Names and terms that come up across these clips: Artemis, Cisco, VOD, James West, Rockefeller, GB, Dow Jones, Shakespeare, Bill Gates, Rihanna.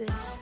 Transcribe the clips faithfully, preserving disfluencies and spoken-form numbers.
this.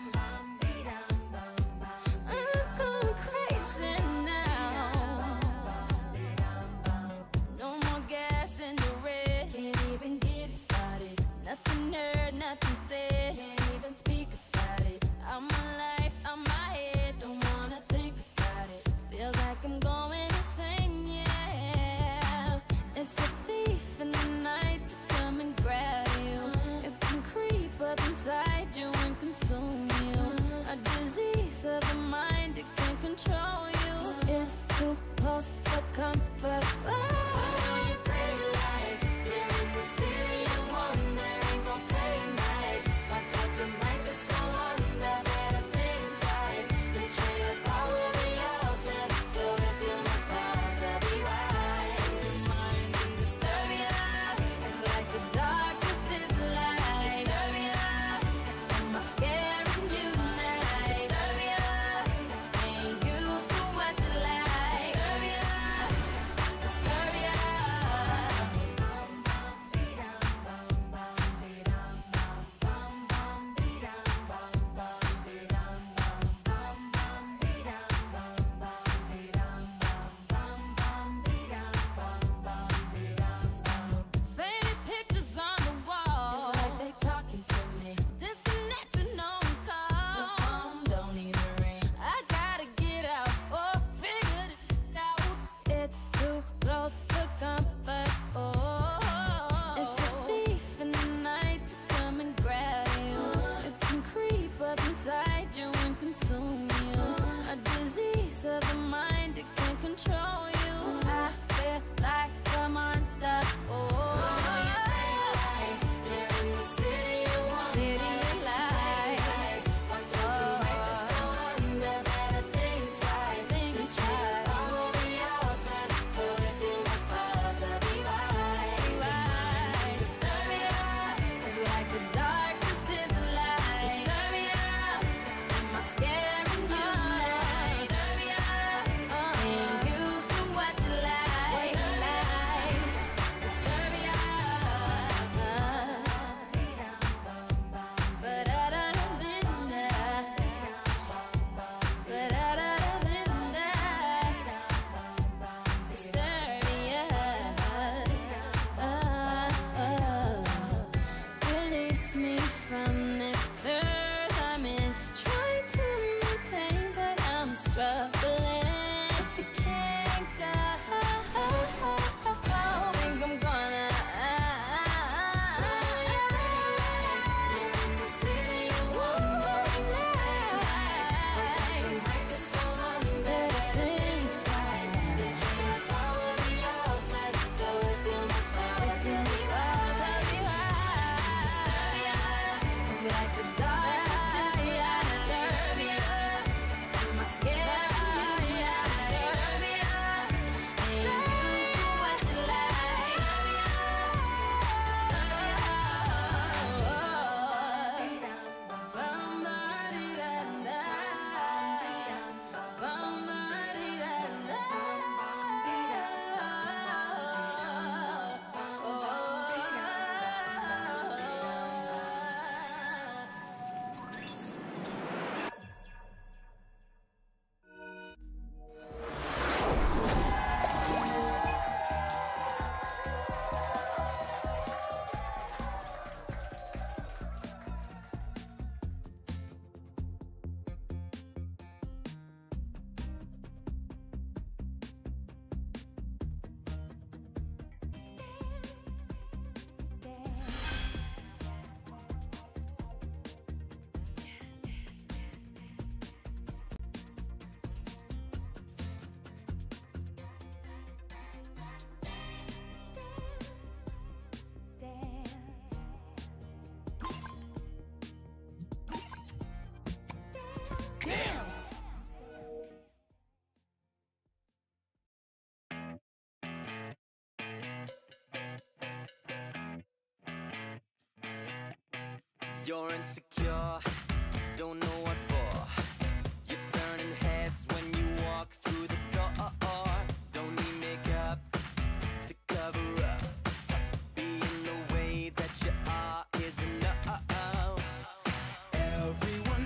You're insecure, don't know what for. You're turning heads when you walk through the door. Don't need makeup to cover up. Being the way that you are is enough. Everyone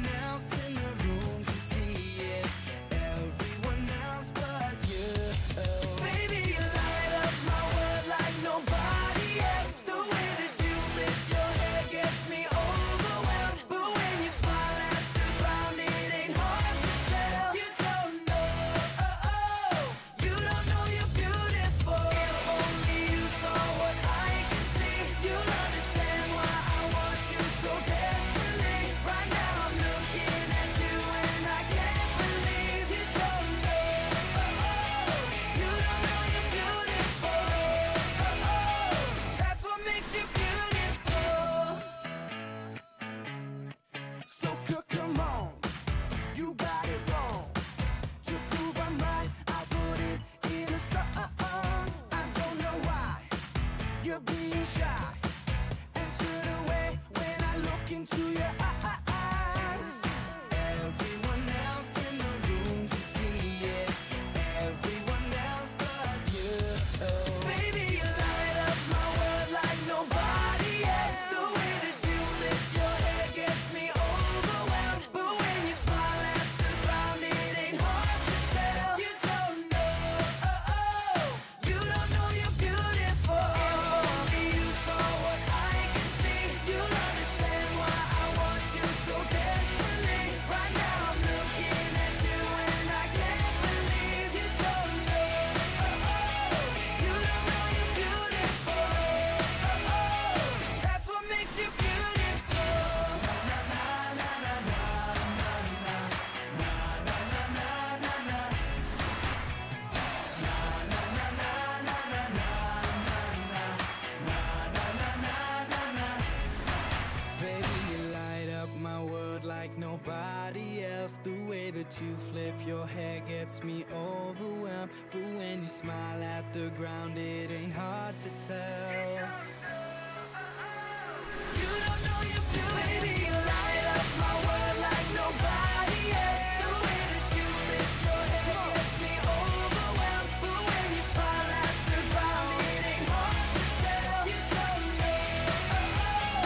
you flip your hair gets me overwhelmed. But when you smile at the ground, it ain't hard to tell. You don't know your beauty, you light up my world like nobody else. The way that you flip your hair gets me overwhelmed. But when you smile at the ground, it ain't hard to tell. You don't know,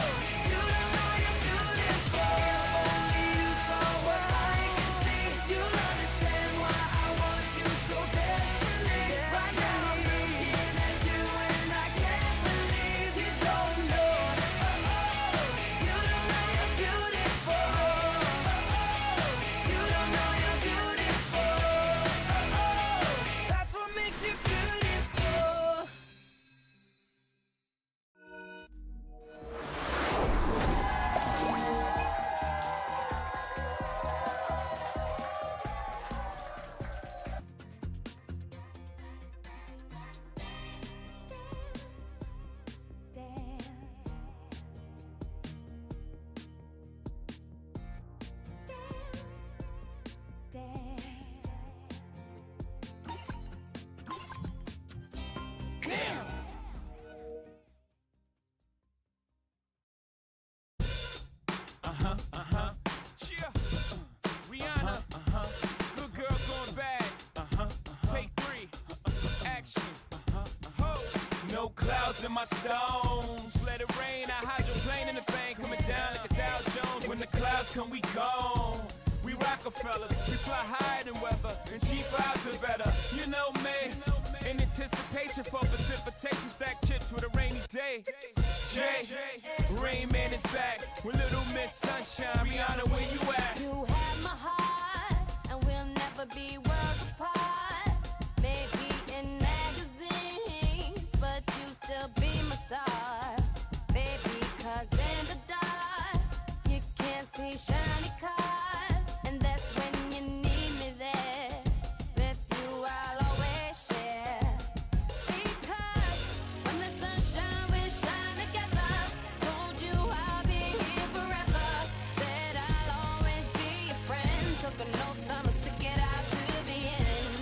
you don't know you're beautiful. If only you saw what I can see, you'll understand why I want you so desperately. Right now I'm looking at you and I can't believe you don't know. You don't know you're beautiful. You don't know you're beautiful. That's what makes you beautiful. Uh-huh, uh-huh. Cheer. Rihanna. Uh-huh. Good girl going bad. Uh-huh. Take three. Action. Uh-huh. No clouds in my stones. Let it rain. I hydroplane in the bank. Coming down like a Dow Jones. When the clouds come, we gone. We Rockefeller. We fly higher than weather. And cheap vibes are better. You know me. In anticipation for precipitation, stack chips with a rainy day. Jay, Rain Man is back with Little Miss Sunshine. Rihanna, where you at? You have my heart, and we'll never be worlds apart. Maybe in magazines, but you still be my star. Baby, cause in the dark, you can't see shiny cars, and that's when you need me there. With you, I'll always share. Because when the sun shines, we shine together. Told you I'll be here forever. Said I'll always be your friend. Took an oath, I'ma stick it out to the end.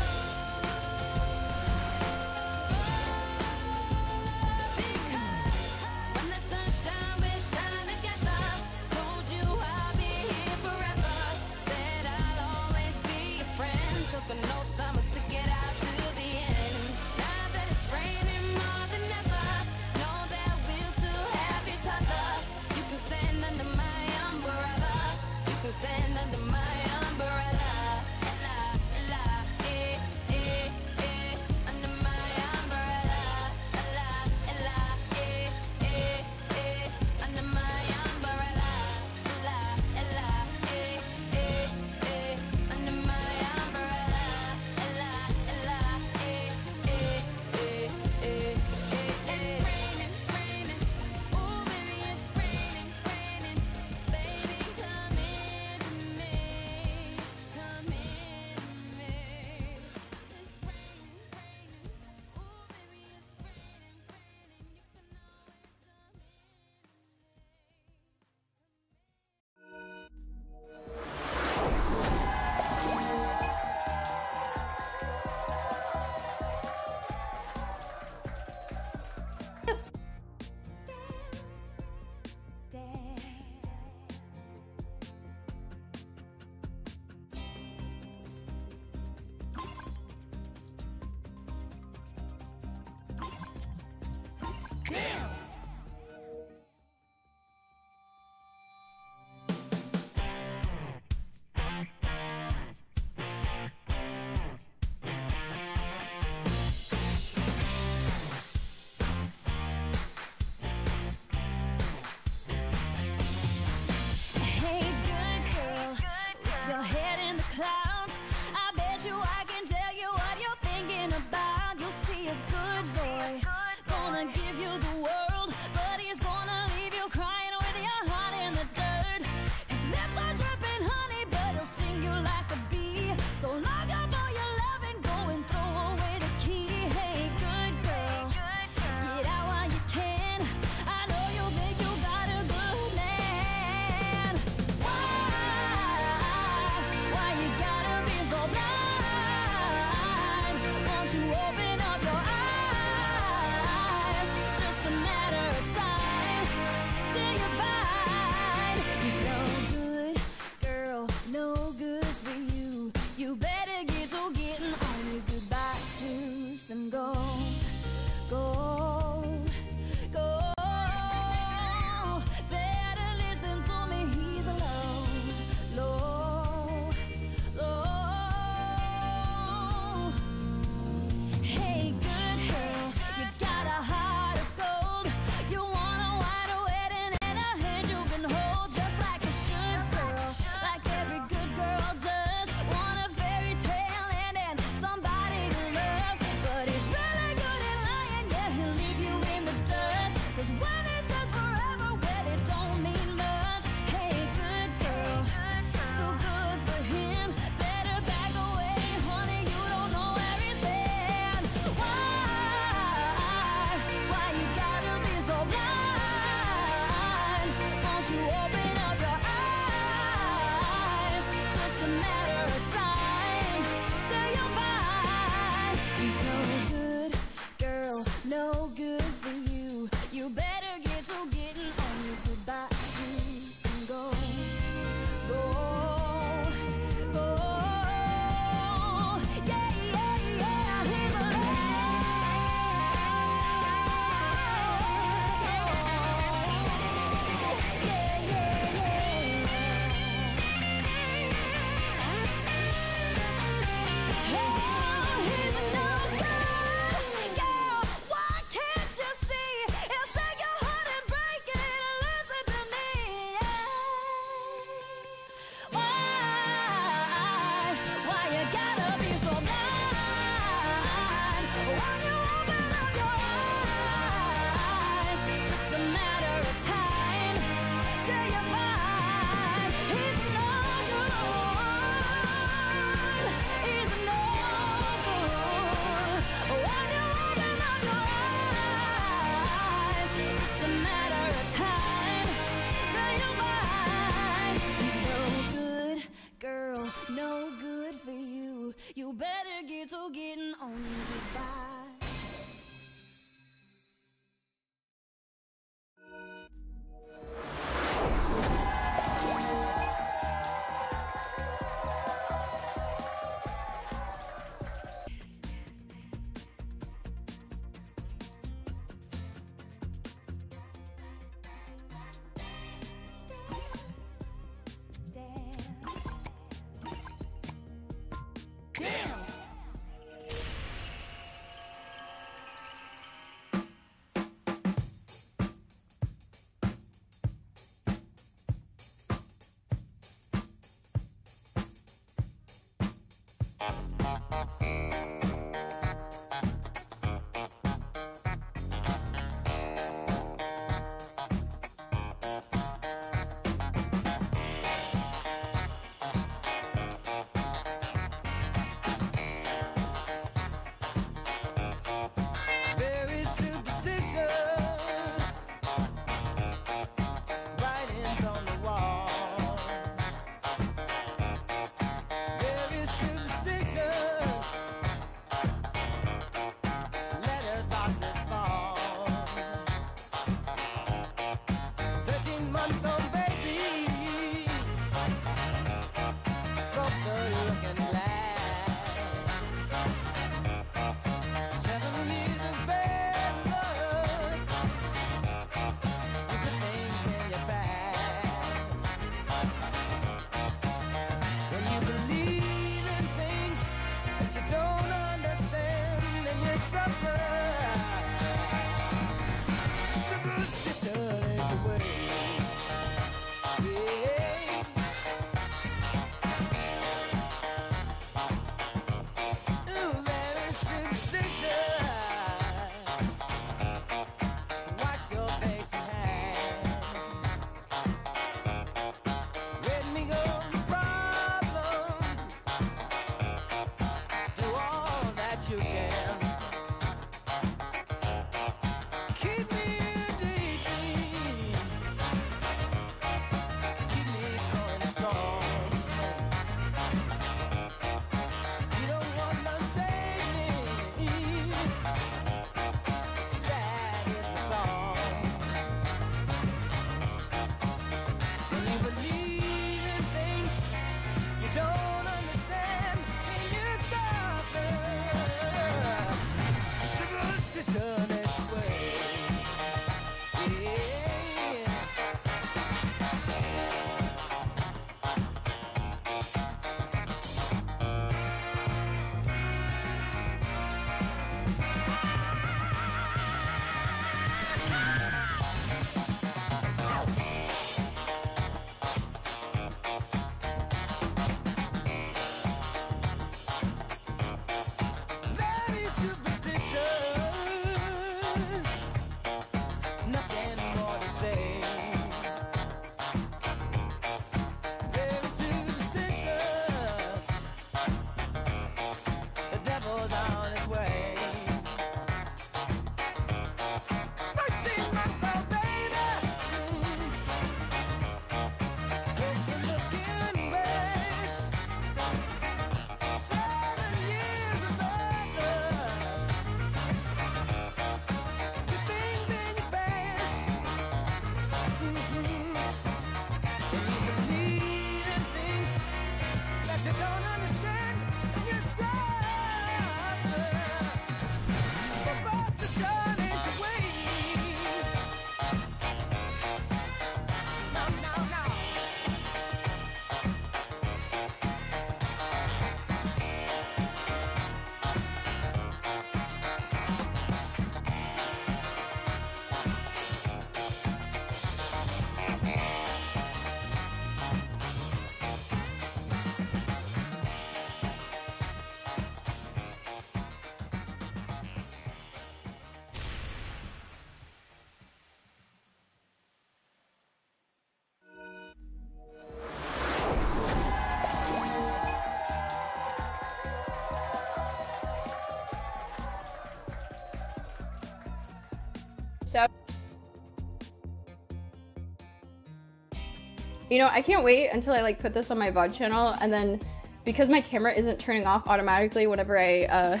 You know, I can't wait until I like put this on my V O D channel, and then because my camera isn't turning off automatically whenever I uh,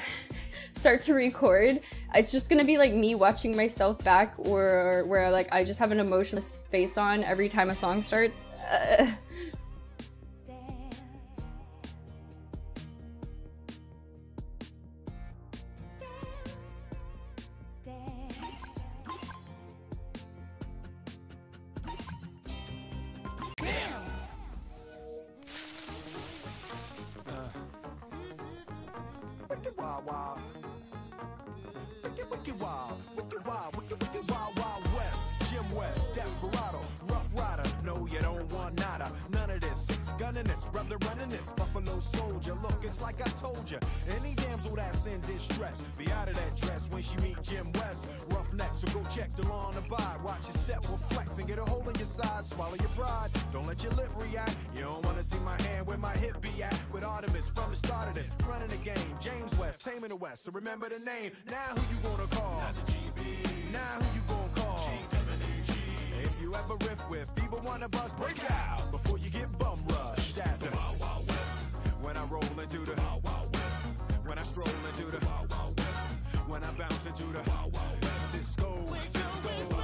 start to record, it's just gonna be like me watching myself back, or where like I just have an emotionless face on every time a song starts. Uh, Wow, wicked, wicked, wild, wicked, wild, wicked, wicked, wild, wild west, Jim West, desperado, rough rider. No, you don't want nada, none of this. Six gunning this, brother running this, buffalo soldier. Look, it's like I told you, any damsel that's in distress, be out of that dress when she meet Jim West. Rough neck, so go check the law on the vibe. Watch your step, will flex and get a hole in your side. Swallow your pride, don't let your lip react. You don't want to see my hand where my hip be at. With Artemis from the start of this, running the game. James West, taming the West, so remember the name. Now who you gonna call? Not the G B. Now who you gonna call? G W G. If you ever riff with either one of us, break out before you get bum rushed at the Wild Wild West. When I roll into the Wild Wild West, when I stroll into the Wild Wild West, when I bounce into the Wild Wild West, Cisco, Cisco.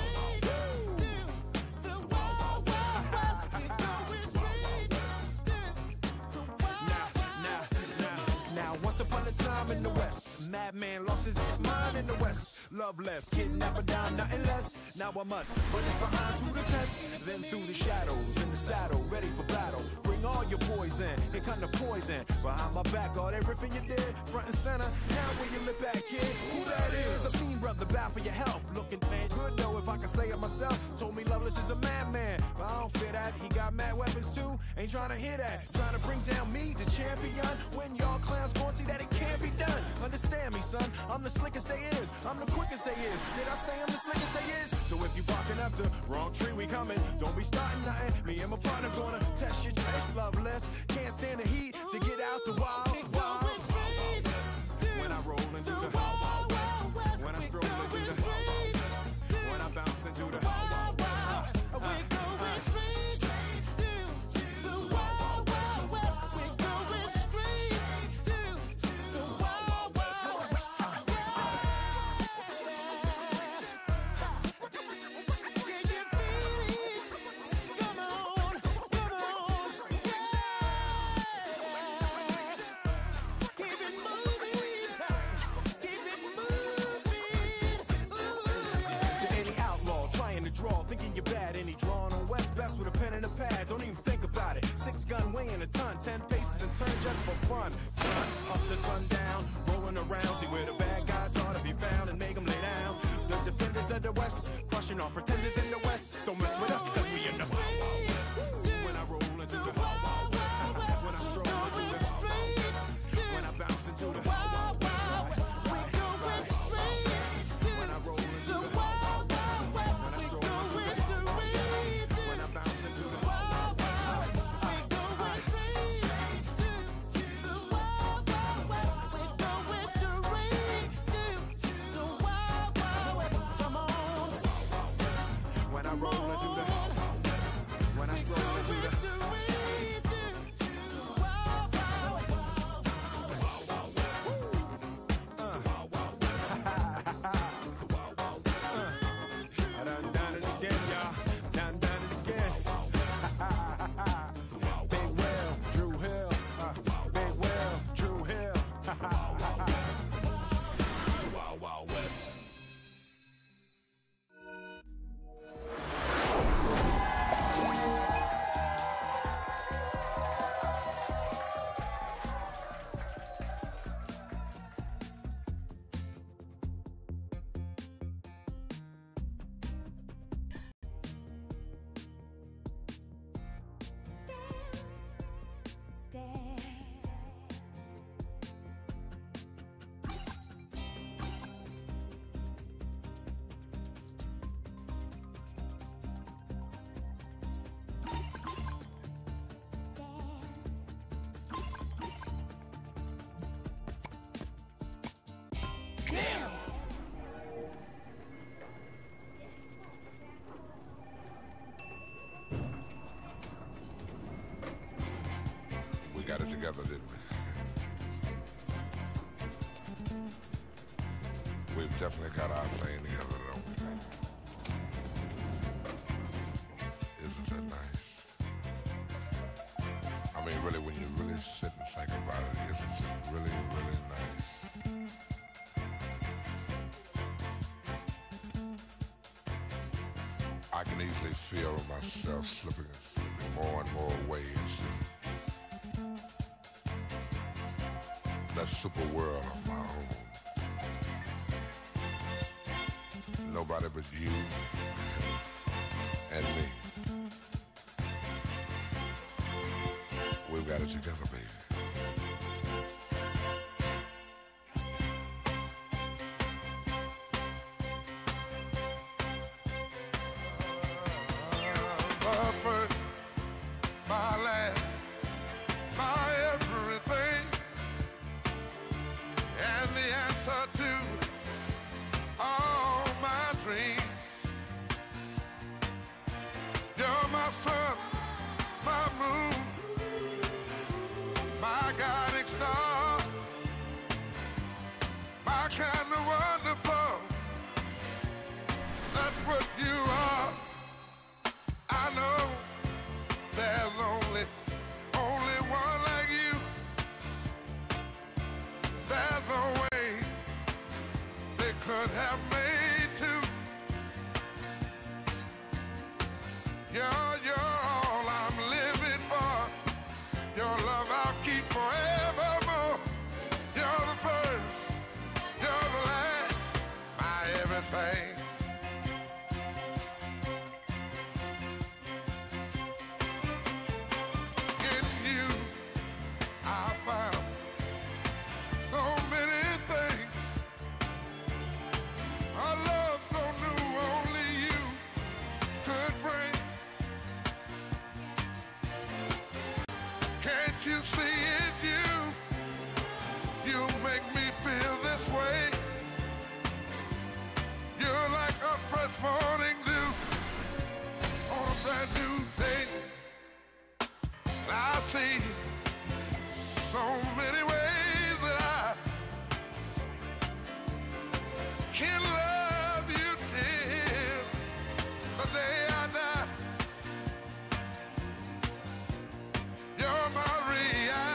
Upon a time in the West, madman lost his mind in the West. Love less, kidnapper down, nothing less. Now I must, but it's behind through the test. Then through the shadows, in the saddle, ready for battle. Bring all your poison, here come the poison. Behind my back, all that riffing you did, front and center. Now when you look back, kid, who that is? A mean brother, bound for your health. Looking man good though, if I can say it myself. Told me Loveless is a madman, but I don't fear that. He got mad weapons too, ain't trying to hear that. Trying to bring down me, the champion. When y'all clowns gon' see that it can't be done. Understand me, son, I'm the slickest they is, I'm the quickest they is. Did I say I'm the slickest they is? So if you barking up the wrong tree, we coming. Don't be starting nothing, me and my partner gonna test your dress. Loveless, can't stand the heat, to get out the wild, wild, wild, wild west. When I roll into the wild, wild west, when I stroll into the wild, wild west, when I bounce into the wild, wild west, uh, uh, thinking you're bad, any drawing on West best with a pen and a pad, don't even think about it. Six gun weighing a ton, ten paces and turn just for fun. Sun up to sundown, rolling around, see where the bad guys ought to be found and make them lay down. The defenders of the West, crushing all pretenders in the West. Don't mess with us, cause we in the Wild Wild West. When I roll into the Wild Wild West, when I stroll into the Wild Wild West, when I bounce into the Wild Wild West. together, didn't we? We've definitely got our thing together, don't we think? Isn't that nice? I mean, really, when you really sit and think about it, isn't it really, really nice? I can easily feel myself slipping, slipping more and more away into that super world of my own. Nobody but you and me. We've got it together, baby. You're my Rihanna.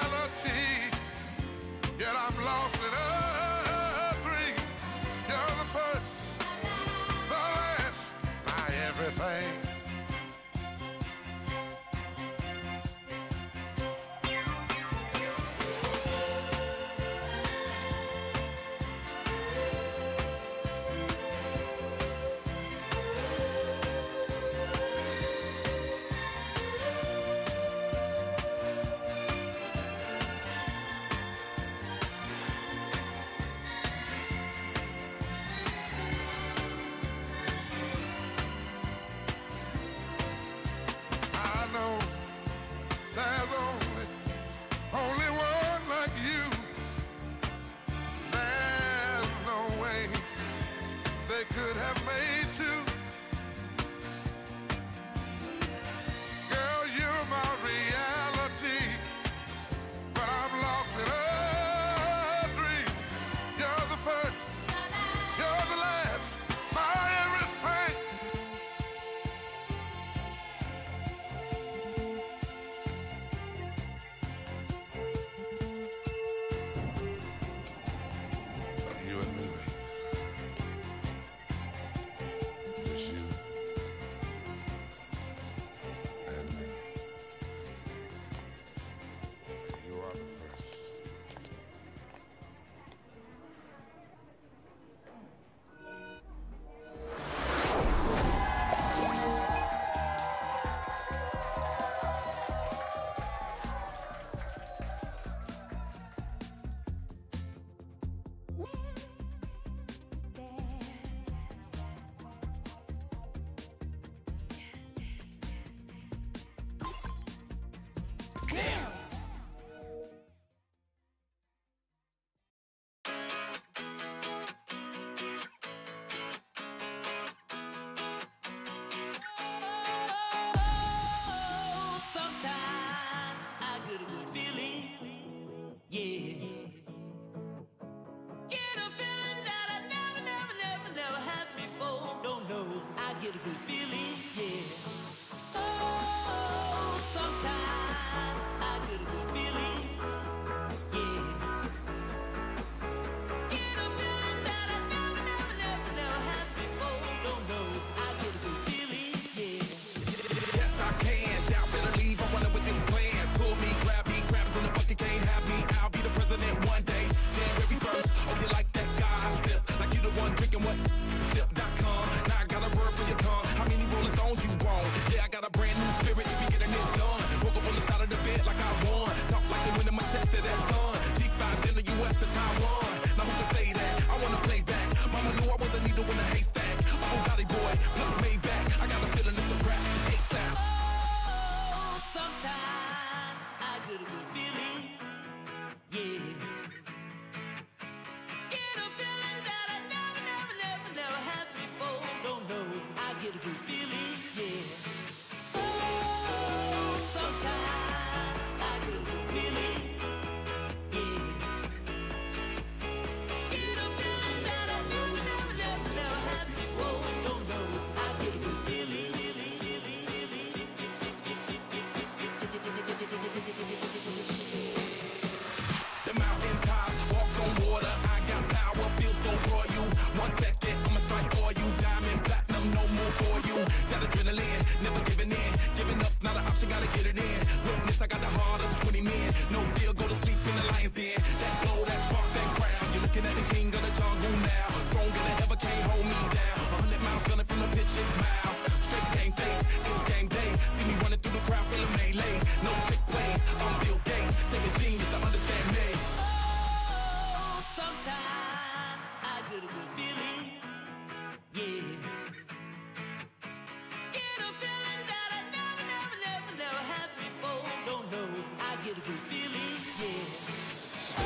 never giving in. Giving up's not an option, gotta get it in. Witness, I got the heart of twenty men. No fear, go to sleep in the lion's den. That glow, that spark, that crown. You're looking at the king of the jungle now. Stronger than ever, can't hold me down. A hundred miles running from the pitch's mouth. Straight game face, it's game day. See me running through the crowd, feeling melee. No trick plays, I'm Bill Gates. Take a genius to understand me. Oh, sometimes I get a good feeling. Yeah. Get a good feeling, yeah. Oh,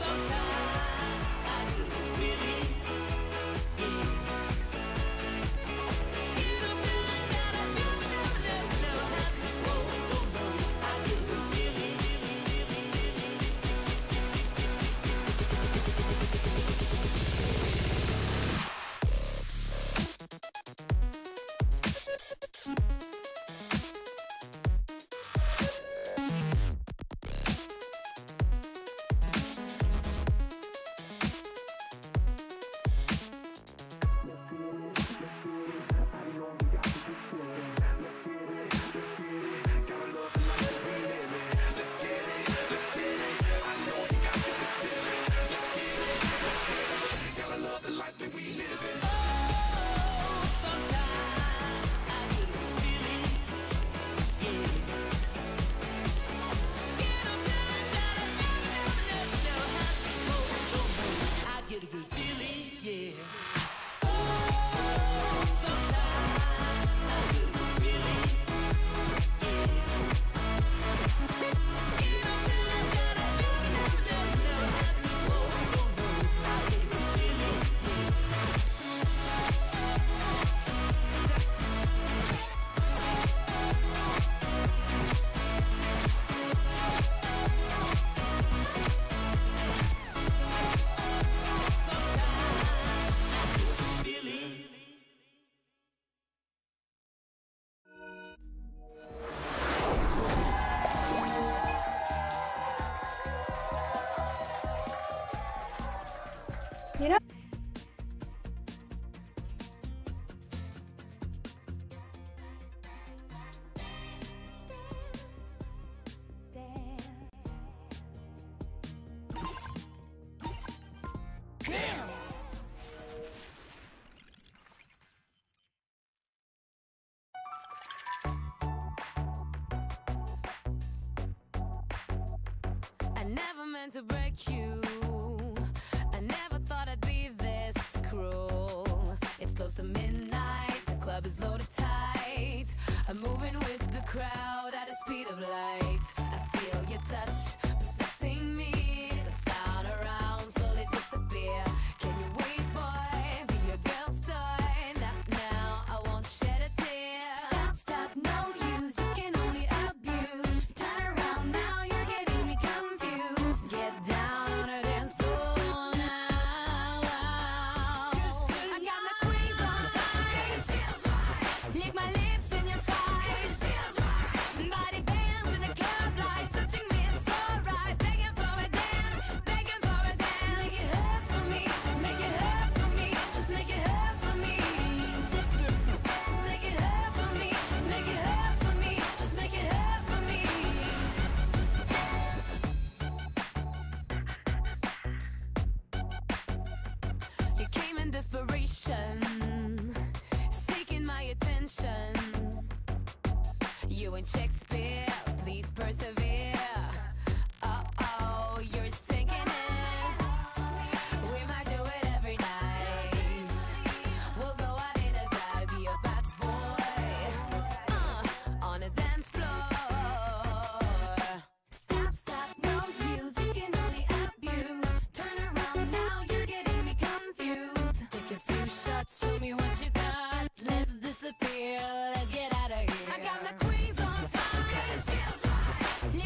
sometimes I get a good feeling, yeah. Get a feeling that I never, never, never, never had before. No, no, I get a good feeling, feeling, feeling, feeling. To break you, I never thought I'd be this cruel. It's close to midnight, the club is loaded tight. I'm moving with the crowd at the speed of light. I feel your touch possessing me. The sound around slowly disappear. Can you wait, boy? Be your girl's toy. Not now, I won't shed a tear. Stop, stop, no use. You can only abuse. Turn around now, you're getting me confused. Get down on the dance floor now. I got my queens on tight. It feels right. Lick my lips in your side. It feels right. Body bands in the club lights touching me. It's alright. Begging for a dance, begging for a dance. Make it hurt for me, make it hurt for me. Just make it hurt for me. Make it hurt for me, make it hurt for me. Just make it hurt for me. Desperation, seeking my attention. You ain't Shakespeare, please persevere. Uh oh, you're sinking in. We might do it every night. We'll go out in a dive, be a bad boy. Uh, on a dance floor. Stop, stop, no use. You can only abuse. Turn around now, you're getting me confused. Take a few shots, show me what you got. Let's disappear, let's get out of here. I got my queens on tight. It feels right.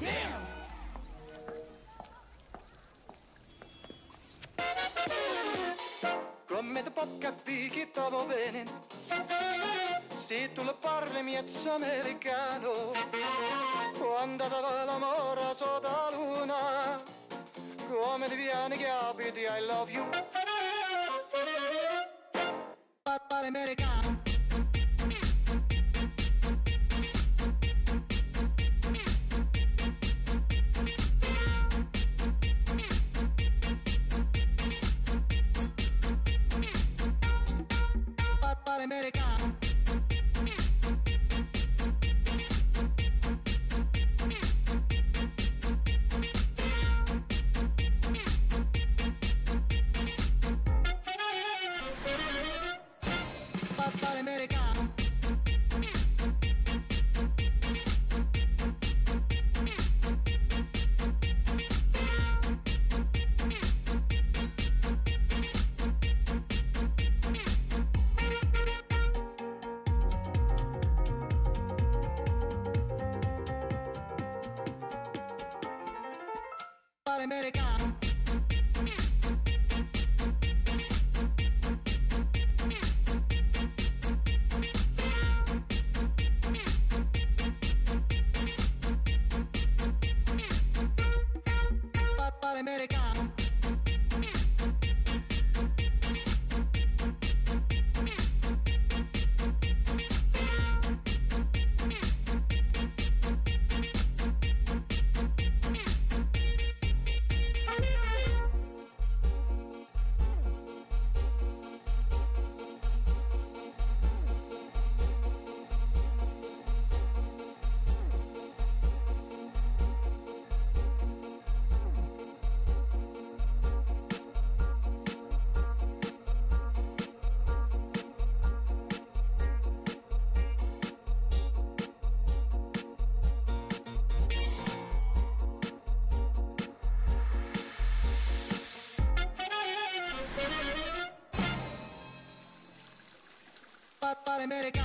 Dance! Krommida poppappi che stavo bene. Se tu le parli mi è americano. Quando dava l'amore sotto la luna, come ti viene che abiti I love you. Papà americano. America.